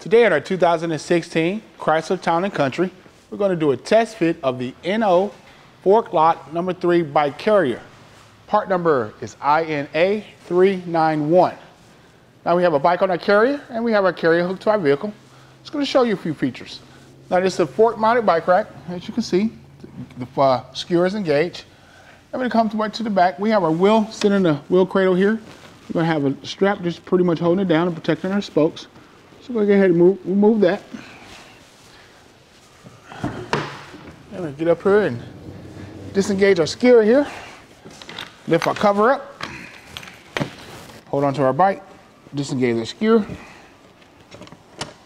Today at our 2016 Chrysler Town and Country, we're going to do a test fit of the Inno Fork Lock III Bike Carrier. Part number is INA391. Now we have a bike on our carrier and we have our carrier hooked to our vehicle. It's going to show you a few features. Now this is a fork mounted bike rack, as you can see. The skewer is engaged. And when it comes right to the back, we have our wheel sitting in the wheel cradle here. We're going to have a strap just pretty much holding it down and protecting our spokes. So we're going to go ahead and remove that. And we'll get up here and disengage our skewer here. Lift our cover up. Hold on to our bike. Disengage the skewer.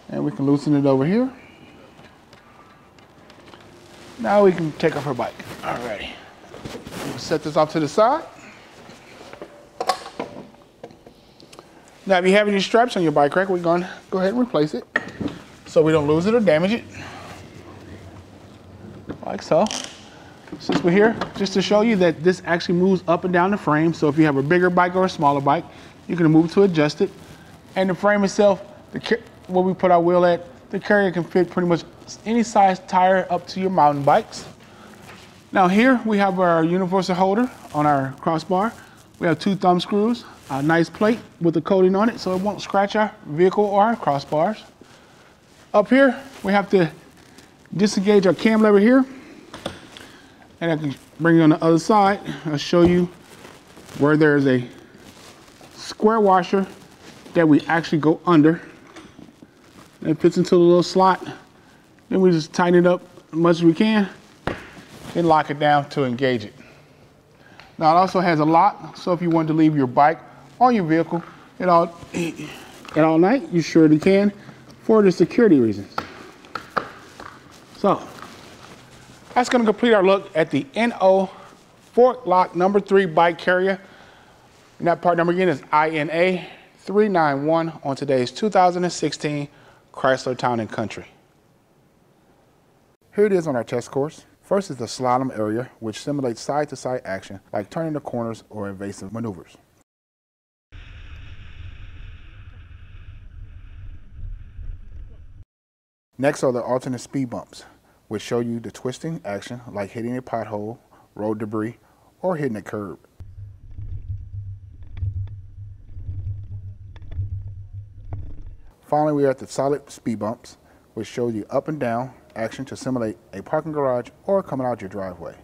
And we can loosen it over here. Now we can take off our bike. Alrighty. We'll set this off to the side. Now if you have any straps on your bike rack, we're going to go ahead and replace it so we don't lose it or damage it. Like so. Since we're here, just to show you that this actually moves up and down the frame. So if you have a bigger bike or a smaller bike, you can move to adjust it. And the frame itself, where we put our wheel at, the carrier can fit pretty much any size tire up to your mountain bikes. Now here we have our universal holder on our crossbar. We have two thumb screws, a nice plate with a coating on it so it won't scratch our vehicle or our crossbars. Up here, we have to disengage our cam lever here. And I can bring it on the other side. I'll show you where there is a square washer that we actually go under. And it fits into the little slot. Then we just tighten it up as much as we can and lock it down to engage it. Now it also has a lock, so if you want to leave your bike on your vehicle at all night, you surely can for the security reasons. So. That's going to complete our look at the Inno Fork Lock III Bike Carrier. And that part number again is INA391 on today's 2016 Chrysler Town and Country. Here it is on our test course. First is the slalom area, which simulates side-to-side action, like turning the corners or evasive maneuvers. Next are the alternate speed bumps, which show you the twisting action like hitting a pothole, road debris, or hitting a curb. Finally, we are at the solid speed bumps, which show you up and down action to simulate a parking garage or coming out your driveway.